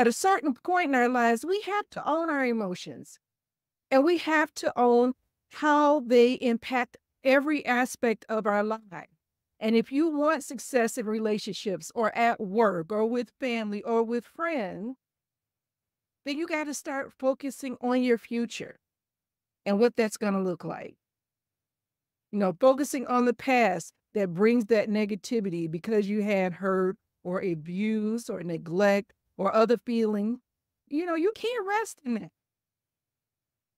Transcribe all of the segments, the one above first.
at a certain point in our lives, we have to own our emotions, and we have to own how they impact every aspect of our life. And if you want success in relationships or at work or with family or with friends, then you got to start focusing on your future and what that's going to look like. You know, focusing on the past that brings that negativity because you had hurt or abuse or neglect or other feeling, you know, you can't rest in that.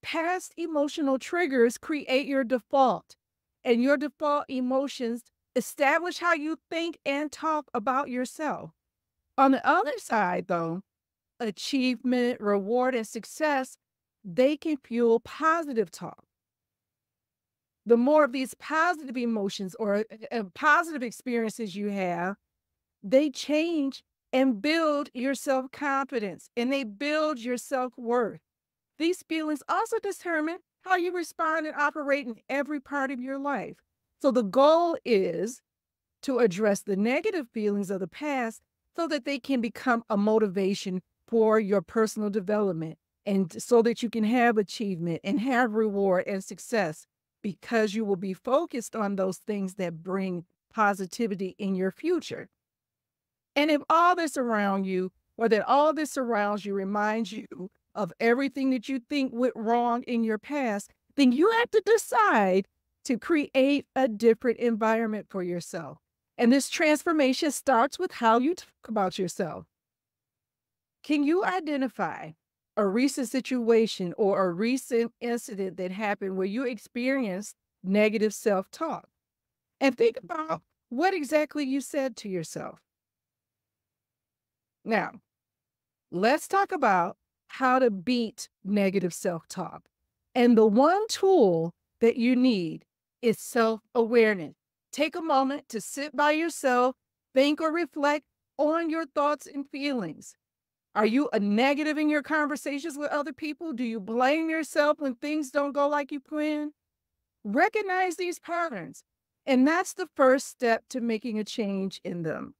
Past emotional triggers create your default, and your default emotions establish how you think and talk about yourself. On the other side, though, achievement, reward, and success, they can fuel positive talk. The more of these positive emotions or positive experiences you have, they change and build your self-confidence, and they build your self-worth. These feelings also determine how you respond and operate in every part of your life. So the goal is to address the negative feelings of the past so that they can become a motivation for your personal development, and so that you can have achievement and have reward and success, because you will be focused on those things that bring positivity in your future. And if all this around you, or that all this surrounds you, reminds you of everything that you think went wrong in your past, then you have to decide to create a different environment for yourself. And this transformation starts with how you talk about yourself. Can you identify a recent situation or a recent incident that happened where you experienced negative self-talk? And think about what exactly you said to yourself. Now, let's talk about how to beat negative self-talk. And the one tool that you need is self-awareness. Take a moment to sit by yourself, think or reflect on your thoughts and feelings. Are you a negative in your conversations with other people? Do you blame yourself when things don't go like you planned? Recognize these patterns, and that's the first step to making a change in them.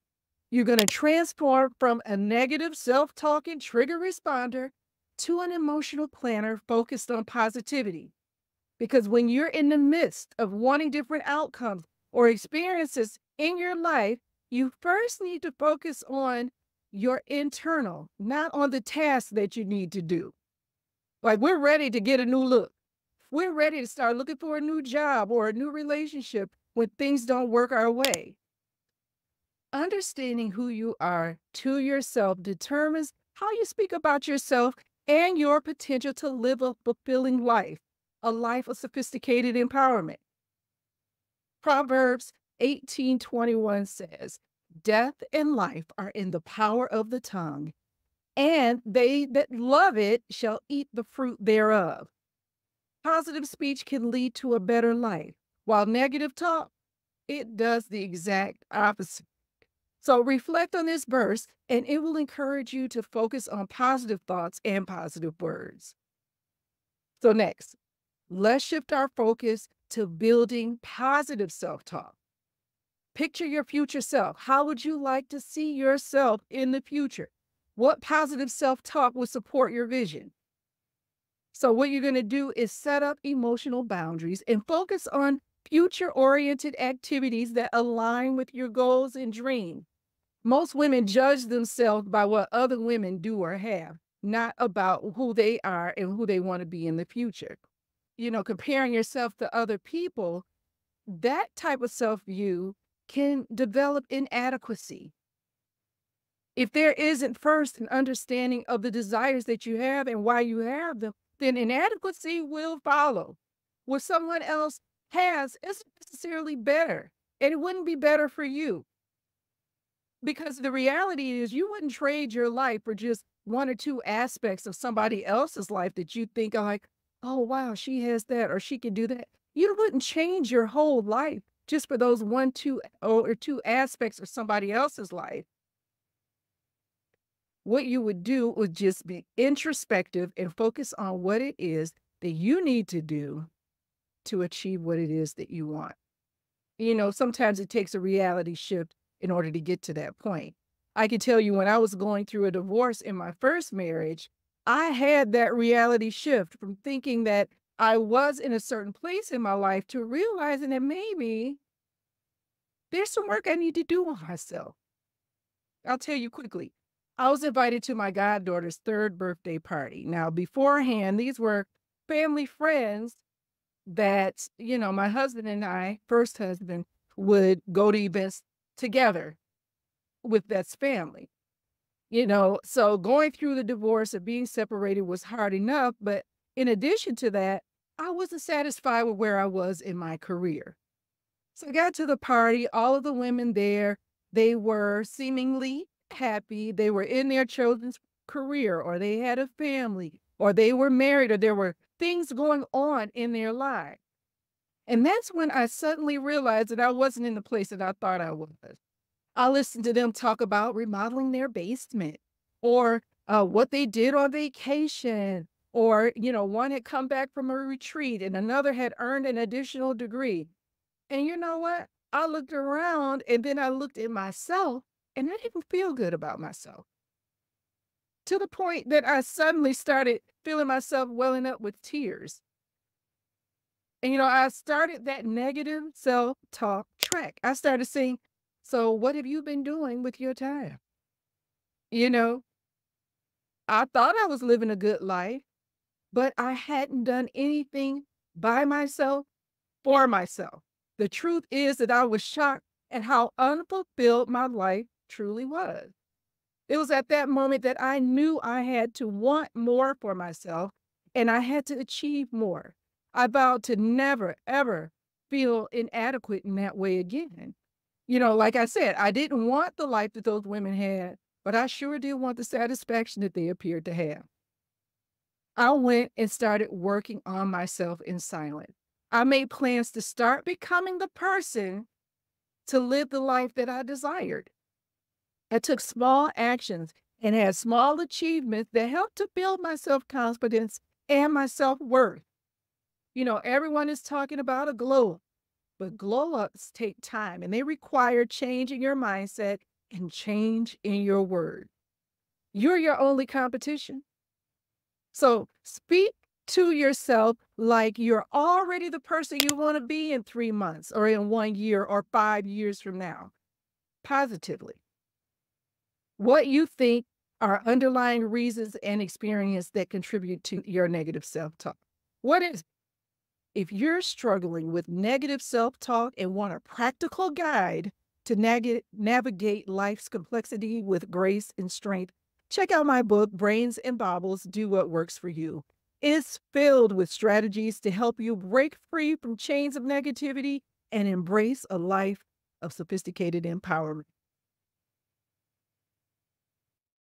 You're going to transform from a negative self-talking trigger responder to an emotional planner focused on positivity. Because when you're in the midst of wanting different outcomes or experiences in your life, you first need to focus on your internal, not on the tasks that you need to do. Like, we're ready to get a new look. We're ready to start looking for a new job or a new relationship when things don't work our way. Understanding who you are to yourself determines how you speak about yourself and your potential to live a fulfilling life, a life of sophisticated empowerment. Proverbs 18:21 says, "Death and life are in the power of the tongue, and they that love it shall eat the fruit thereof." Positive speech can lead to a better life, while negative talk, it does the exact opposite. So reflect on this verse, and it will encourage you to focus on positive thoughts and positive words. So next, let's shift our focus to building positive self-talk. Picture your future self. How would you like to see yourself in the future? What positive self-talk will support your vision? So what you're going to do is set up emotional boundaries and focus on future-oriented activities that align with your goals and dreams. Most women judge themselves by what other women do or have, not about who they are and who they want to be in the future. You know, comparing yourself to other people, that type of self-view can develop inadequacy. If there isn't first an understanding of the desires that you have and why you have them, then inadequacy will follow. What someone else has isn't necessarily better, and it wouldn't be better for you. Because the reality is, you wouldn't trade your life for just one or two aspects of somebody else's life that you think are like, oh, wow, she has that, or she can do that. You wouldn't change your whole life just for those one or two aspects of somebody else's life. What you would do would just be introspective and focus on what it is that you need to do to achieve what it is that you want. You know, sometimes it takes a reality shift in order to get to that point. I can tell you when I was going through a divorce in my first marriage, I had that reality shift from thinking that I was in a certain place in my life to realizing that maybe there's some work I need to do on myself. I'll tell you quickly. I was invited to my goddaughter's third birthday party. Now, beforehand, these were family friends that, you know, my husband and I, first husband, would go to events together with that family. You know, so going through the divorce and being separated was hard enough. But in addition to that, I wasn't satisfied with where I was in my career. So I got to the party, all of the women there, they were seemingly happy. They were in their children's career, or they had a family, or they were married, or there were things going on in their life. And that's when I suddenly realized that I wasn't in the place that I thought I was. I listened to them talk about remodeling their basement, or what they did on vacation, or, you know, one had come back from a retreat and another had earned an additional degree. And you know what? I looked around and then I looked at myself and I didn't feel good about myself, to the point that I suddenly started feeling myself welling up with tears. And, you know, I started that negative self-talk track. I started saying, so what have you been doing with your time? You know, I thought I was living a good life, but I hadn't done anything by myself for myself. The truth is that I was shocked at how unfulfilled my life truly was. It was at that moment that I knew I had to want more for myself and I had to achieve more. I vowed to never, ever feel inadequate in that way again. You know, like I said, I didn't want the life that those women had, but I sure did want the satisfaction that they appeared to have. I went and started working on myself in silence. I made plans to start becoming the person to live the life that I desired. I took small actions and had small achievements that helped to build my self-confidence and my self-worth. You know, everyone is talking about a glow-up, but glow-ups take time and they require change in your mindset and change in your word. You're your only competition. So speak to yourself like you're already the person you want to be in 3 months or in 1 year or 5 years from now, positively. What you think are underlying reasons and experience that contribute to your negative self-talk. What is it? If you're struggling with negative self-talk and want a practical guide to navigate life's complexity with grace and strength, check out my book, Brains and Baubles, Do What Works For You. It's filled with strategies to help you break free from chains of negativity and embrace a life of sophisticated empowerment.